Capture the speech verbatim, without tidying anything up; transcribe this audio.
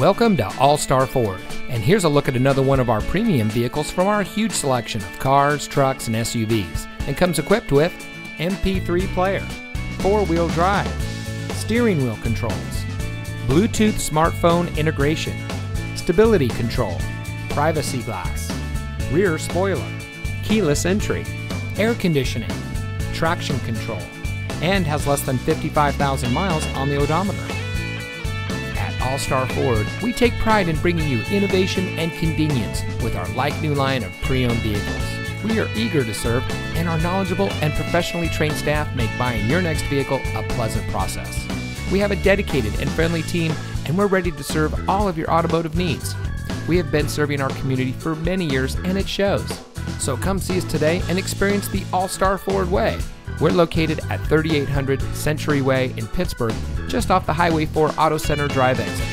Welcome to All Star Ford, and here's a look at another one of our premium vehicles from our huge selection of cars, trucks, and S U Vs, and comes equipped with M P three player, four-wheel drive, steering wheel controls, Bluetooth smartphone integration, stability control, privacy glass, rear spoiler, keyless entry, air conditioning, traction control, and has less than fifty-five thousand miles on the odometer. All Star Ford, we take pride in bringing you innovation and convenience with our like-new line of pre-owned vehicles. We are eager to serve, and our knowledgeable and professionally trained staff make buying your next vehicle a pleasant process. We have a dedicated and friendly team, and we're ready to serve all of your automotive needs. We have been serving our community for many years, and it shows. So come see us today and experience the All Star Ford way. We're located at thirty-eight hundred Century Way in Pittsburgh, just off the Highway four Auto Center Drive exit.